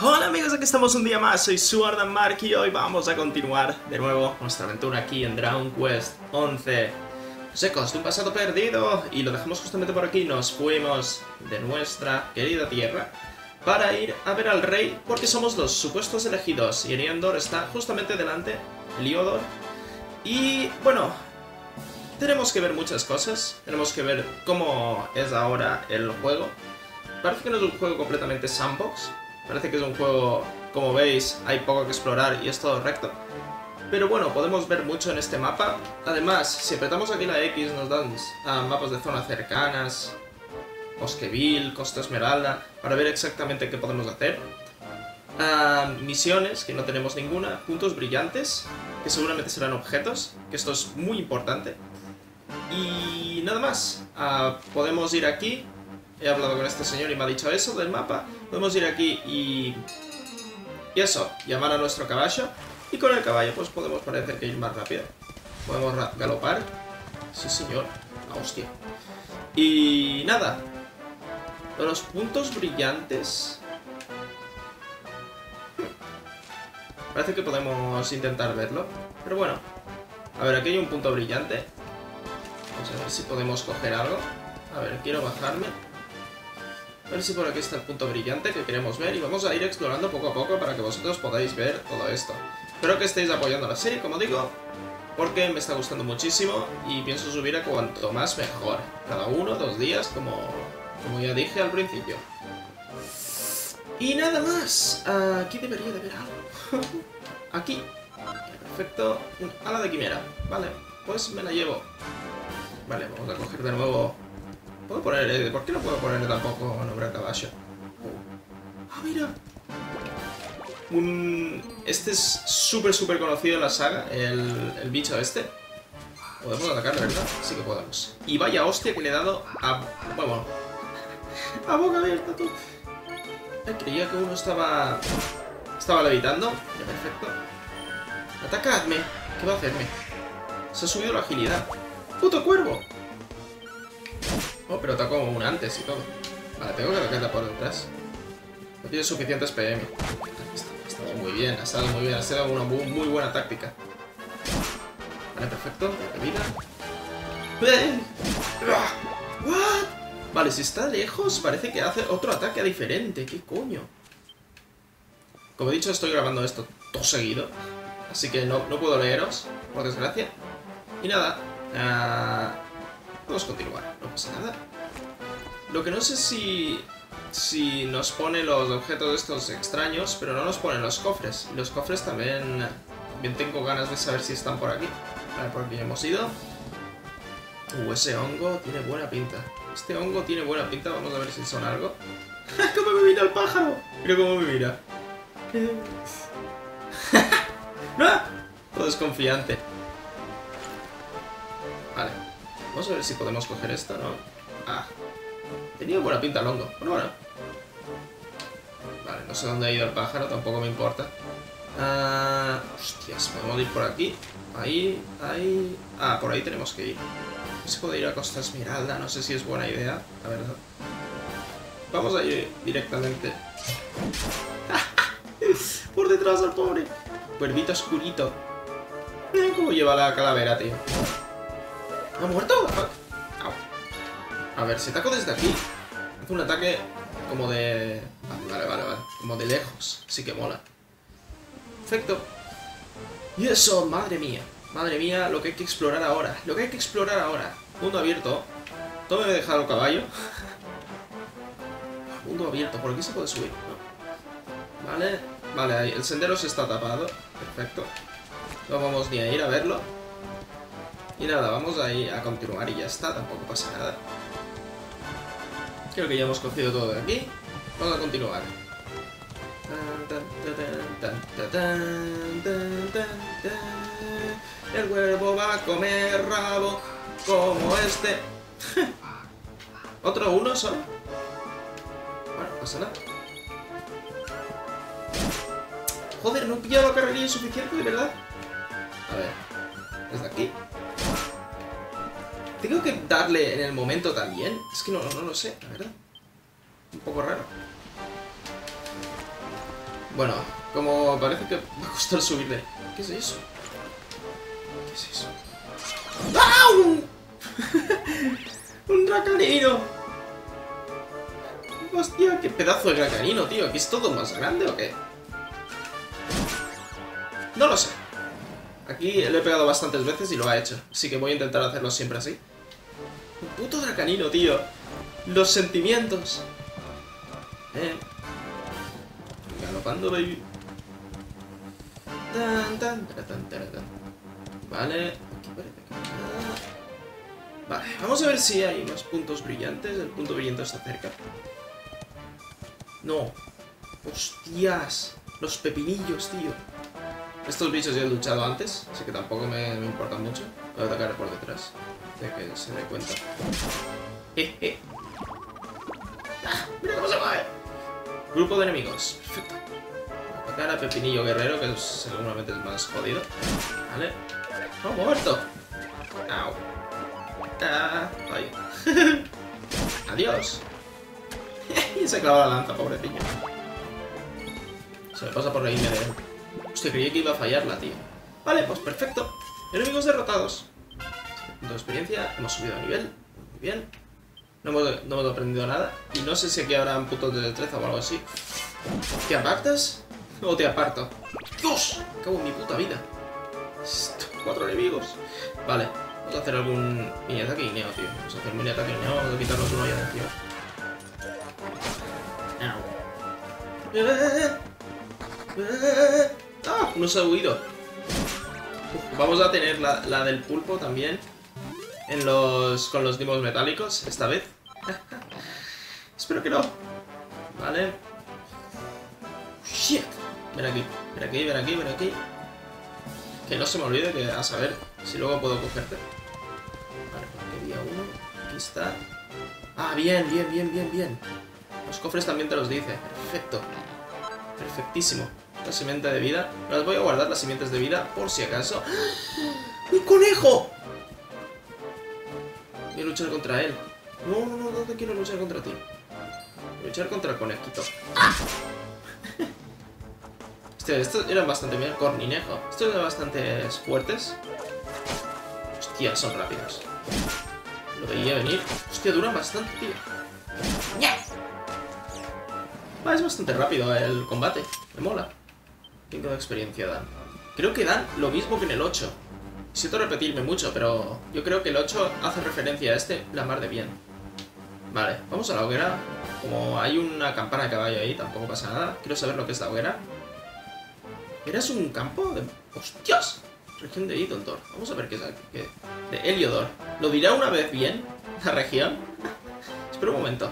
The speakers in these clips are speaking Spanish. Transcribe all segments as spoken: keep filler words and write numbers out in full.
Hola amigos, aquí estamos un día más, soy Sword and Mark y hoy vamos a continuar de nuevo nuestra aventura aquí en Dragon Quest once. Secos de un pasado perdido, y lo dejamos justamente por aquí. Nos fuimos de nuestra querida tierra para ir a ver al rey, porque somos los supuestos elegidos y Heliodor está justamente delante, Heliodor. Y bueno, tenemos que ver muchas cosas, tenemos que ver cómo es ahora el juego. Parece que no es un juego completamente sandbox. Parece que es un juego, como veis, hay poco que explorar y es todo recto. Pero bueno, podemos ver mucho en este mapa. Además, si apretamos aquí la X nos dan a mapas de zonas cercanas, Bosqueville, Costa Esmeralda, para ver exactamente qué podemos hacer. A misiones, que no tenemos ninguna, puntos brillantes, que seguramente serán objetos, que esto es muy importante. Y nada más, a, podemos ir aquí. He hablado con este señor y me ha dicho eso del mapa. Podemos ir aquí y... Y eso, llamar a nuestro caballo. Y con el caballo pues podemos parecer que ir más rápido. Podemos galopar. Sí señor, ah, hostia. Y nada, los puntos brillantes. hmm. Parece que podemos intentar verlo. Pero bueno, a ver, aquí hay un punto brillante. Vamos a ver si podemos coger algo. A ver, quiero bajarme. A ver si por aquí está el punto brillante que queremos ver, y vamos a ir explorando poco a poco para que vosotros podáis ver todo esto. Espero que estéis apoyando la serie, como digo, porque me está gustando muchísimo y pienso subir a cuanto más mejor. Cada uno, dos días, como, como ya dije al principio. Y nada más. Aquí debería de haber algo. Aquí. Perfecto. Un ala de quimera. Vale, pues me la llevo. Vale, vamos a coger de nuevo... ¿Puedo poner? ¿Por qué no puedo poner tampoco nombrar caballo? ¡Ah, mira! Un... Este es súper, súper conocido en la saga, el, el bicho este. Podemos atacar, ¿verdad? Sí que podemos. Y vaya hostia que le he dado a... Bueno, a boca abierta, tú. Creía que uno estaba... Estaba levitando. Ya, perfecto. ¡Atacadme! ¿Qué va a hacerme? Se ha subido la agilidad. ¡Puto cuervo! Oh, pero atacó un antes y todo. Vale, tengo que atacarla por detrás. No tiene suficientes P M. Está muy bien, ha estado muy bien. Ha sido una muy, muy buena táctica. Vale, perfecto. Vida. ¿What? Vale, si está lejos parece que hace otro ataque diferente. ¿Qué coño? Como he dicho, estoy grabando esto todo seguido. Así que no, no puedo leeros, por desgracia. Y nada. Uh... Podemos continuar, no pasa nada. Lo que no sé si si nos pone los objetos estos extraños, pero no nos ponen los cofres. Y los cofres también, también tengo ganas de saber si están por aquí. Vale, por aquí hemos ido. Uh, ese hongo tiene buena pinta. Este hongo tiene buena pinta, vamos a ver si son algo. ¡Cómo me mira el pájaro! Mira cómo me mira. Todo desconfiante. Vale. Vamos a ver si podemos coger esto, ¿no? Ah, tenía buena pinta el hongo, pero bueno. Vale, no sé dónde ha ido el pájaro, tampoco me importa. Ah, hostias, podemos ir por aquí. Ahí, ahí... Ah, por ahí tenemos que ir. No sé si puedo ir a Costa Esmeralda, no sé si es buena idea, la verdad. Vamos a ir directamente. Por detrás al pobre. Cuervito oscurito. Mira cómo lleva la calavera, tío. ¿Ha muerto? Au. A ver, si ataco desde aquí, hace un ataque como de... Vale, vale, vale, vale. Como de lejos. Sí que mola. Perfecto. Y eso, madre mía. Madre mía, lo que hay que explorar ahora. Lo que hay que explorar ahora. Mundo abierto. Todo me he dejado el caballo. Mundo abierto. ¿Por aquí se puede subir? No. Vale. Vale, ahí. El sendero se está tapado. Perfecto. No vamos ni a ir a verlo. Y nada, vamos a ir a continuar y ya está, tampoco pasa nada. Creo que ya hemos cogido todo de aquí. Vamos a continuar. El huevo va a comer rabo como este. ¿Otro uno solo? Bueno, pasa nada. Joder, no he pillado la carrerilla suficiente, de verdad. A ver, desde aquí. Tengo que darle en el momento también. Es que no, no, no lo sé, la verdad. Un poco raro. Bueno, como parece que va a costar subirle. ¿Qué es eso? ¿Qué es eso? ¡Au! ¡Un dracarino! ¡Hostia, qué pedazo de dracarino, tío! ¿Aquí es todo más grande o qué? No lo sé. Aquí lo he pegado bastantes veces y lo ha hecho. Así que voy a intentar hacerlo siempre así. Un puto dracarino, tío. Los sentimientos. Eh. Galopando, baby. Tan, tan, tan, tan, tan. Vale. Aquí parece que nada. Vale, vamos a ver si hay más puntos brillantes. El punto brillante está cerca. No. Hostias. Los pepinillos, tío. Estos bichos ya he luchado antes, así que tampoco me, me importa mucho. Voy a atacar por detrás, ya que se dé cuenta. ¡Eh, eh! ¡Ah! ¡Mira cómo se mueve! Grupo de enemigos. Perfecto. Voy a atacar a Pepinillo Guerrero, que seguramente es más jodido. Vale. ¡No, muerto! ¡Au! ¡Ah! ¡Ay! ¡Adiós! Y se clavó la lanza, pobrecillo. Se me pasa por la línea de él. Hostia, creía que iba a fallarla, tío. Vale, pues perfecto. Enemigos derrotados. Punto de experiencia. Hemos subido de nivel. Muy bien. No hemos, no hemos aprendido nada. Y no sé si aquí habrán putos de destreza o algo así. ¿Te apartas? ¿O te aparto? ¡Dios! Acabo en mi puta vida. Cuatro enemigos. Vale. Vamos a hacer algún mini ataque guineo, tío. Vamos a hacer mini ataque guineo. Vamos a quitarnos uno ya, tío. ¡Eh! ¡Eh! ¡Ah! No se ha huido. Vamos a tener la, la del pulpo también. En los, con los dimos metálicos, esta vez. Espero que no. Vale. ¡Shit! Ven aquí, ven aquí, ven aquí, ven aquí. Que no se me olvide, que a saber si luego puedo cogerte. Vale, porque había uno. Aquí está. ¡Ah, bien, bien, bien, bien, bien! Los cofres también te los dice. Perfecto. Perfectísimo. La simiente de vida. Las voy a guardar, las simientes de vida, por si acaso. ¡Un conejo! Voy a luchar contra él. No, no, no, no te quiero luchar contra ti. Voy a luchar contra el conejito. ¡Ah! Hostia, estos eran bastante bien. Corninejo. Estos eran bastante fuertes. Hostia, son rápidos. Lo veía venir. Hostia, duran bastante, tío. ¡Ya! Ah, es bastante rápido el combate. Me mola. Tengo experiencia dan. Creo que dan lo mismo que en el ocho. Siento repetirme mucho, pero yo creo que el ocho hace referencia a este la mar de bien. Vale, vamos a la hoguera. Como hay una campana de caballo ahí, tampoco pasa nada. Quiero saber lo que es la hoguera. ¿Eres un campo de...? ¡Hostias! Región de Heliodor. Vamos a ver qué es aquí. Qué... De Heliodor. ¿Lo dirá una vez bien? ¿La región? Espera un momento.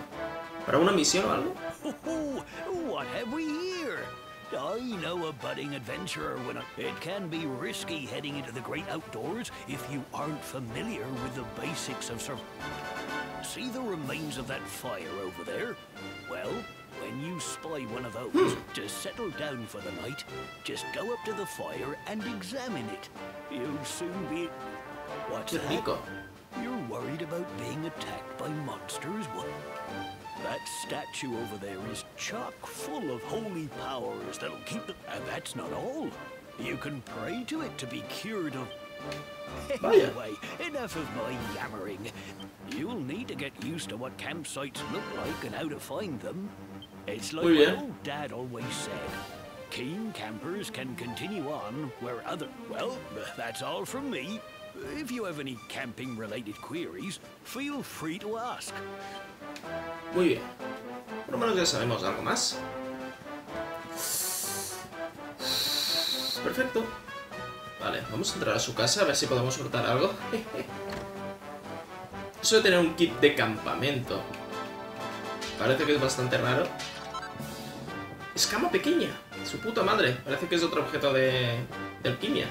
¿Para una misión o algo? What have we here? I know a budding adventurer when I... It can be risky heading into the great outdoors if you aren't familiar with the basics of sur... See the remains of that fire over there? Well, when you spy one of those, to settle down for the night, just go up to the fire and examine it. You'll soon be... What's that? You're worried about being attacked by monsters? What? That statue over there is chock full of holy powers that'll keep them... And that's not all. You can pray to it to be cured of... Anyway, enough of my yammering. You'll need to get used to what campsites look like and how to find them. It's like my old dad always said. Keen campers can continue on where other... Well, that's all from me. If you have any camping-related queries, feel free to ask. Muy bien. Por lo menos ya sabemos algo más. Perfecto. Vale, vamos a entrar a su casa a ver si podemos hurtar algo. Eso de tener un kit de campamento. Parece que es bastante raro. Escama pequeña. Su puta madre. Parece que es otro objeto de, de alquimia.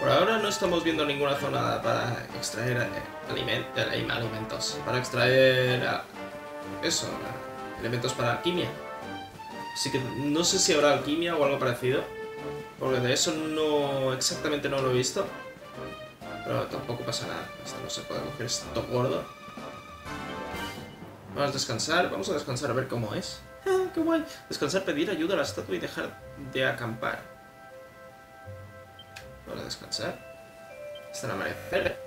Por ahora no estamos viendo ninguna zona para extraer aliment alimentos, para extraer eso, elementos para alquimia. Así que no sé si habrá alquimia o algo parecido, porque de eso no exactamente no lo he visto. Pero tampoco pasa nada, esto no se puede coger, esto gordo. Vamos a descansar, vamos a descansar a ver cómo es. qué guay. Descansar, pedir ayuda a la estatua y dejar de acampar. Vamos a descansar. Hasta la amanecer.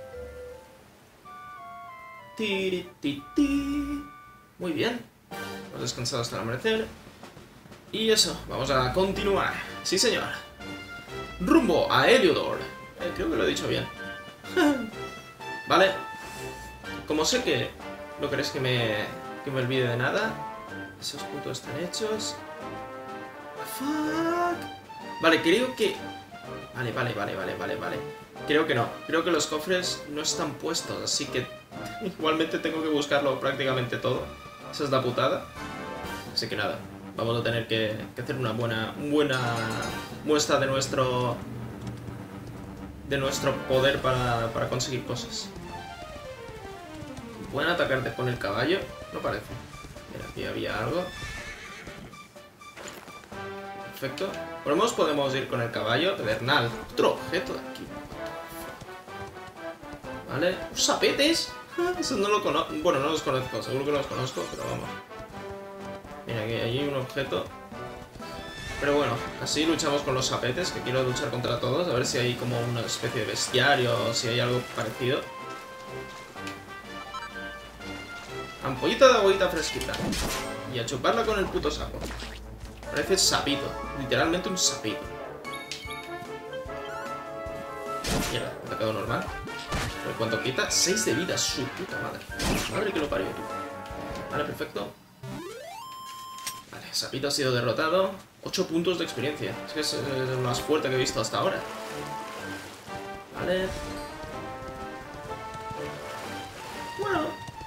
Tiri, tiri, tiri. Muy bien. Hemos descansado hasta el amanecer. Y eso, vamos a continuar. Sí, señor. Rumbo a Heliodor. Eh, creo que lo he dicho bien. Vale. Como sé que no queréis que me, que me olvide de nada. Esos puntos están hechos. Fuck. Vale, creo que... Vale, vale, vale, vale, vale, vale. Creo que no. Creo que los cofres no están puestos, así que... Igualmente tengo que buscarlo prácticamente todo. Esa es la putada. Así que nada. Vamos a tener que, que hacer una buena, buena muestra de nuestro de nuestro poder para, para conseguir cosas. ¿Pueden atacarte con el caballo? No parece. Mira, aquí había algo. Perfecto. Por lo menos podemos ir con el caballo. Pedernal. Otro objeto de aquí. ¿Vale? ¿Los sapetes? Eso no lo conozco. Bueno, no los conozco. Seguro que los conozco, pero vamos. Mira, que allí hay un objeto. Pero bueno, así luchamos con los sapetes, que quiero luchar contra todos. A ver si hay como una especie de bestiario o si hay algo parecido. Ampollita de agüita fresquita. Y a chuparla con el puto sapo. Parece sapito. Literalmente un sapito. Mierda, atacado normal. Pero cuánto quita, seis de vida, su puta madre. Madre que lo parió tú. Vale, perfecto. Sapito ha sido derrotado. ocho puntos de experiencia. Es que es el más fuerte que he visto hasta ahora. Vale. Bueno,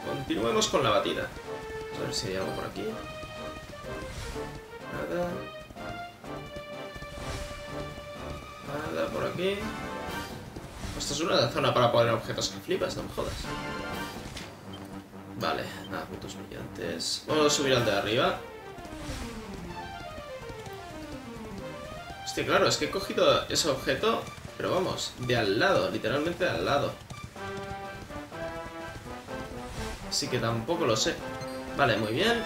continuemos con la batida. A ver si hay algo por aquí. Nada. Nada por aquí. Esta es una zona para poner objetos que flipas, no me jodas. Vale, nada, puntos brillantes. Vamos a subir al de arriba. Sí, claro, es que he cogido ese objeto, pero vamos, de al lado, literalmente de al lado. Así que tampoco lo sé. Vale, muy bien.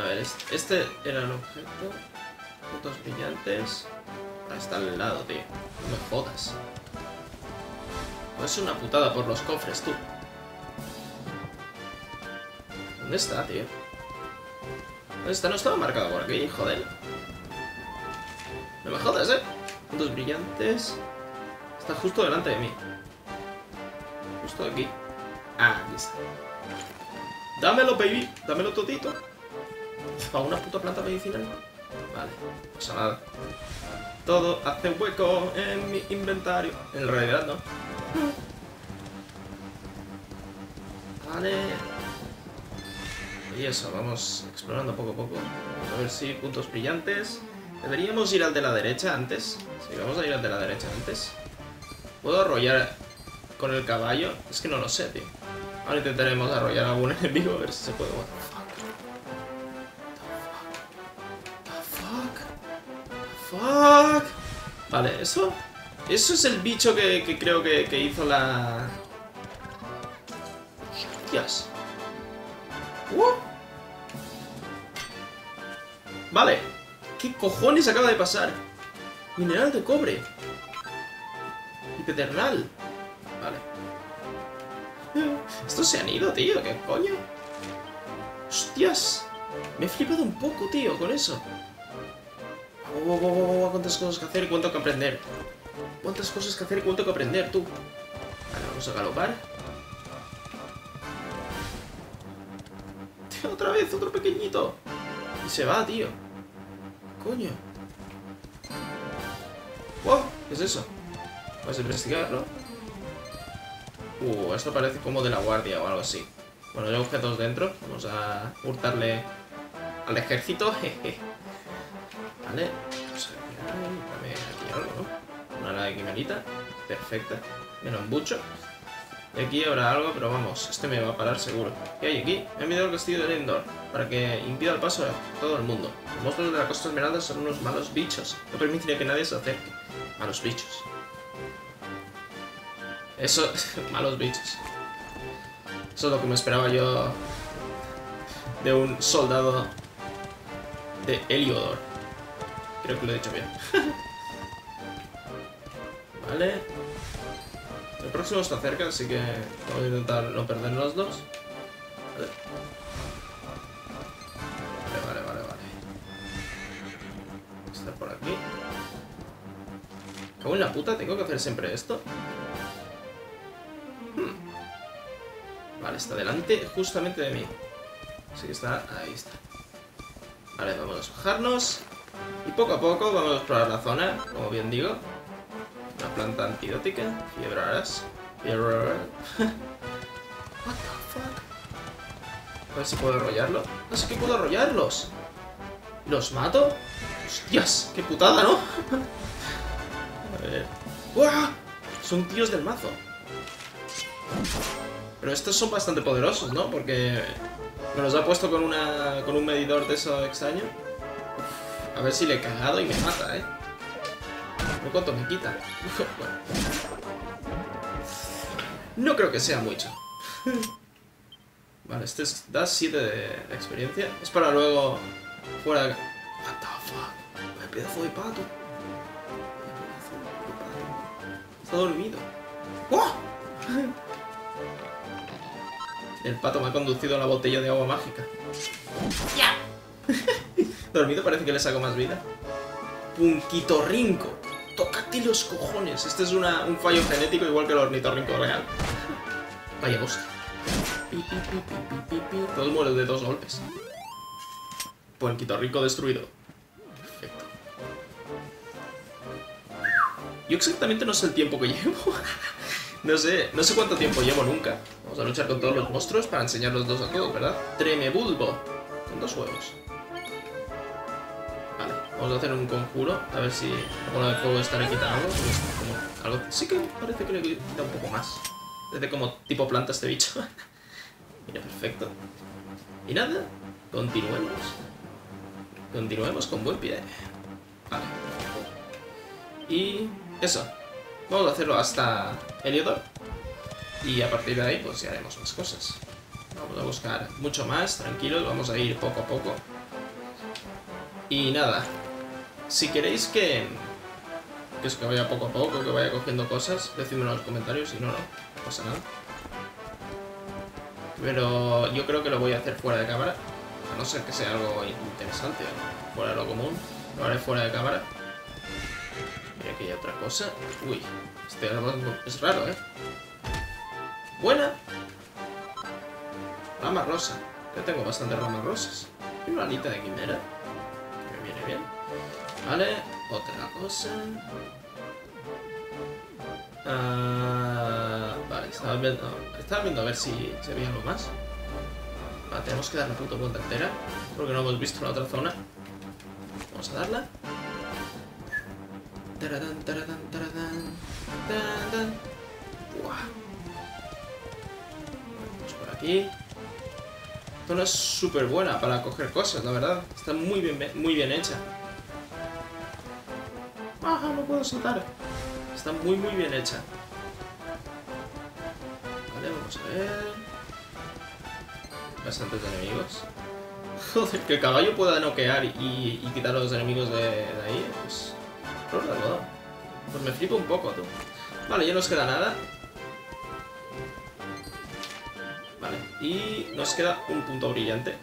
A ver, este, este era el objeto. Fotos brillantes. Ahora está al lado, tío. No me jodas. Es una putada por los cofres, tú. ¿Dónde está, tío? Esta no estaba marcada por aquí, joder. No me jodas, eh. Puntos brillantes. Está justo delante de mí. Justo aquí. Ah, aquí está. Dámelo, baby. Dámelo todito. Para una puta planta medicinal. Vale, no pasa nada. Todo hace hueco en mi inventario. En realidad, no. Vale. Y eso, vamos explorando poco a poco. A ver si puntos brillantes. Deberíamos ir al de la derecha antes. Sí, vamos a ir al de la derecha antes. ¿Puedo arrollar con el caballo? Es que no lo sé, tío. Ahora intentaremos arrollar a algún enemigo a ver si se puede. What the fuck? The fuck? The fuck? Vale, eso. Eso es el bicho que, que creo que, que hizo la. Hostias. Uh. Vale, ¿qué cojones acaba de pasar? Mineral de cobre. Y pedernal. Vale. Estos se han ido, tío, ¿qué coño? Hostias. Me he flipado un poco, tío, con eso. Oh, oh, oh, oh, cuántas cosas que hacer y cuánto que aprender. Cuántas cosas que hacer y cuánto que aprender, tú. Vale, vamos a galopar. Otra vez, otro pequeñito. Y se va, tío. Coño. Wow, ¿qué es eso? Vamos a investigarlo. Uh, esto parece como de la guardia o algo así. Bueno, hay objetos dentro. Vamos a hurtarle al ejército. Jeje. Vale. Vamos a ver. Dame aquí algo, ¿no? Una ala de quimerita. Perfecta. Menos embucho. Y aquí habrá algo, pero vamos, este me va a parar seguro. ¿Qué hay aquí? Me he enviado el castillo de Heliodor para que impida el paso a todo el mundo. Los monstruos de la Costa Esmeralda son unos malos bichos. No permitiría que nadie se acerque. Malos bichos. Eso... malos bichos. Eso es lo que me esperaba yo de un soldado de Heliodor. Creo que lo he dicho bien. Vale. El próximo está cerca, así que vamos a intentar no perder los dos. Vale. Vale, vale, vale, vale. Está por aquí. ¿Cago en la puta? ¿Tengo que hacer siempre esto? Hmm. Vale, está delante justamente de mí. Así que está, ahí está. Vale, vamos a bajarnos. Y poco a poco vamos a explorar la zona, como bien digo. Una planta antidótica. Fiebre raras. Fiebre raras. What the fuck? A ver si puedo arrollarlo. No sé que puedo arrollarlos. ¿Los mato? ¡Hostias! ¡Qué putada, ¿no? A ver. ¡Uah! Son tíos del mazo. Pero estos son bastante poderosos, ¿no? Porque me los ha puesto con, una, con un medidor de eso extraño. A ver si le he cagado y me mata, ¿eh? ¿Por cuánto me quita? Bueno. No creo que sea mucho. Vale, este es, da siete de experiencia. Es para luego fuera de... What the fuck? ¡Qué pedazo de pato! ¡Qué pedazo de pato! Está dormido. ¡Oh! El pato me ha conducido a la botella de agua mágica. ¡Ya! Dormido parece que le saco más vida. Punquitorrinco. Tócate los cojones. Este es una, un fallo genético igual que el ornitorrinco real. Vaya hostia. Pi, pi, pi, pi, pi, pi. Todos mueren de dos golpes. Punquitorrinco destruido. Perfecto. Yo exactamente no sé el tiempo que llevo. No sé, no sé cuánto tiempo llevo nunca. Vamos a luchar con todos los monstruos para enseñar los dos a todos, ¿verdad? Tremebulbo. Con dos huevos. Vamos a hacer un conjuro, a ver si con el fuego estaré quitando algo. Sí que parece que le quita un poco más. Desde como tipo planta este bicho. Mira, perfecto. Y nada, continuemos. Continuemos con buen pie. Vale. Y eso. Vamos a hacerlo hasta Heliodor. Y a partir de ahí, pues ya haremos más cosas. Vamos a buscar mucho más, tranquilos, vamos a ir poco a poco. Y nada. Si queréis que, que, es que vaya poco a poco, que vaya cogiendo cosas, decídmelo en los comentarios, si no, no, no pasa nada. Pero yo creo que lo voy a hacer fuera de cámara, a no ser que sea algo interesante, ¿no? Fuera de lo común, lo haré fuera de cámara. Mira, aquí hay otra cosa. Uy, este árbol es raro, ¿eh? Buena. Rama rosa. Yo tengo bastantes ramas rosas. Y una alita de quimera. Viene bien. Vale, otra cosa. Uh, vale, estaba viendo, estaba viendo a ver si se veía algo más. Vale, tenemos que dar la puta vuelta entera, porque no hemos visto la otra zona. Vamos a darla. Taradán, taradán, taradán, taradán. Buah. Vamos por aquí. Esta zona es súper buena para coger cosas, la verdad. Está muy bien, muy bien hecha. ¡Ajá! No puedo saltar. Está muy, muy bien hecha. Vale, vamos a ver. Bastantes enemigos. Joder, que el caballo pueda noquear y, y quitar a los enemigos de, de ahí. Pues... Pues me flipo un poco, tú. Vale, ya no nos queda nada. Vale, y nos queda un punto brillante.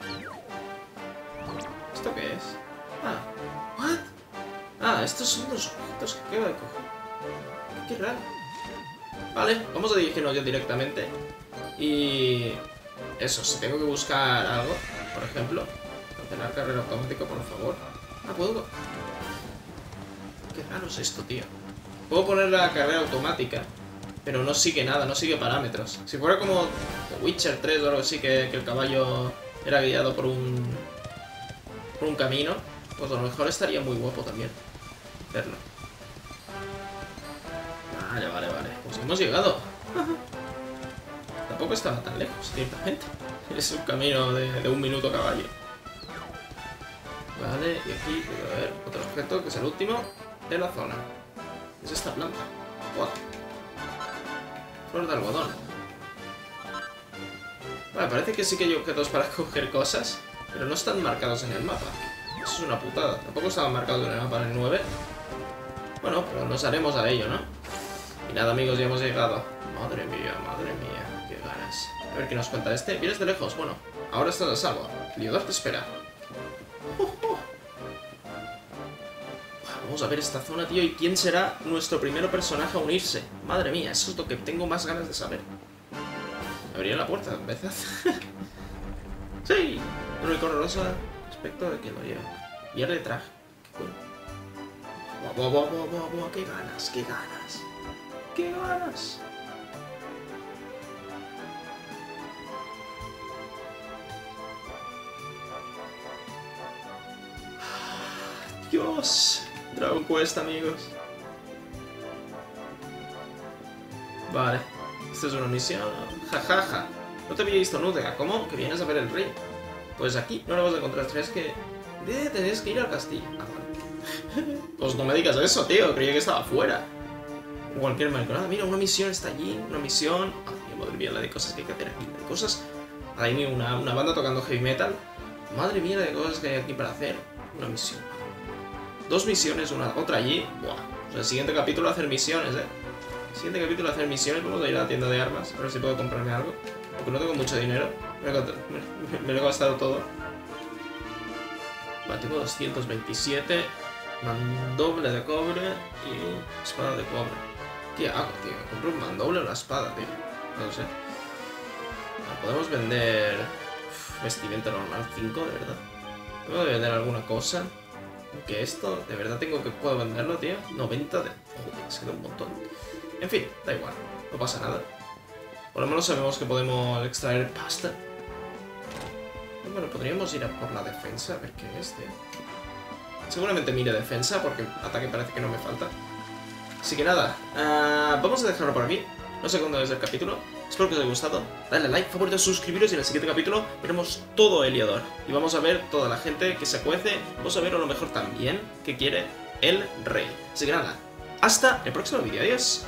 ¿Esto qué es? Ah, ¿what? Ah, estos son los objetos que acabo de coger. Qué raro. Vale, vamos a dirigirnos ya directamente. Y... eso, si tengo que buscar algo, por ejemplo, cancelar carrera automática, por favor. Ah, ¿puedo? Qué raro es esto, tío. Puedo poner la carrera automática. Pero no sigue nada, no sigue parámetros. Si fuera como The Witcher tres o algo así, que, que el caballo era guiado por un por un camino, pues a lo mejor estaría muy guapo también verlo. Vale, vale, vale. Pues hemos llegado. Tampoco estaba tan lejos, ciertamente. Es un camino de, de un minuto caballo. Vale, y aquí voy a ver otro objeto, que es el último de la zona. Es esta planta. What? Flor de algodón. Vale, parece que sí que hay objetos para coger cosas. Pero no están marcados en el mapa. Eso es una putada. Tampoco estaban marcados en el mapa en el nueve. Bueno, pero nos haremos a ello, ¿no? Y nada, amigos, ya hemos llegado. Madre mía, madre mía. Qué ganas. A ver qué nos cuenta este. Vienes de lejos. Bueno, ahora estás a salvo. Heliodor te espera. Uh, uh. Vamos a ver esta zona, tío. ¿Y quién será nuestro primer personaje a unirse? Madre mía, eso es lo que tengo más ganas de saber. Abrir la puerta, ¿vezas? ¡Sí! Un unicornio rosa. Respecto de que lo lleva. Pierde traje. Buah, buah, buah, buah, buah, buah. ¡Qué ganas, qué ganas! ¡Qué ganas! ¡Dios! Dragon Quest, amigos. Vale. Esta es una misión. Jajaja. Ja, ja. No te había visto nunca. ¿Cómo? Que vienes a ver el rey. Pues aquí no lo vas a encontrar. Tienes que... Tienes que ir al castillo. Ah, vale. Pues no me digas eso, tío. Creía que estaba fuera. Cualquier manera. Mira, una misión está allí. Una misión... Ay, madre mía, la de cosas que hay que hacer aquí. Hay cosas... Hay una, una banda tocando heavy metal. Madre mía, la de cosas que hay aquí para hacer. Una misión. Dos misiones, una otra allí. Buah. Pues el siguiente capítulo hacer misiones, eh. El siguiente capítulo hacer misiones. Vamos a ir a la tienda de armas. A ver si puedo comprarme algo. Porque no tengo mucho dinero. Me lo, me, me lo he gastado todo. Vale, tengo doscientos veintisiete. Mandoble de cobre. Y espada de cobre. ¿Qué hago, tío? ¿Compro un mandoble o una espada, tío? No lo sé. Vale, podemos vender... Uf, vestimenta normal cinco, de verdad. ¿Puedo vender alguna cosa? Que esto, de verdad tengo que puedo venderlo, tío. noventa de... Joder, se queda un montón. En fin, da igual. No pasa nada. Por lo menos sabemos que podemos extraer pasta. Bueno, podríamos ir a por la defensa. A ver qué es, tío. Seguramente mire defensa, porque ataque parece que no me falta. Así que nada. Uh, vamos a dejarlo por aquí. No sé cuándo es el capítulo. Espero que os haya gustado. Dale like, favorito, suscribiros y en el siguiente capítulo veremos todo Heliodor. Y vamos a ver toda la gente que se cuece. Vamos a ver a lo mejor también que quiere el rey. Así que nada, hasta el próximo vídeo. Adiós.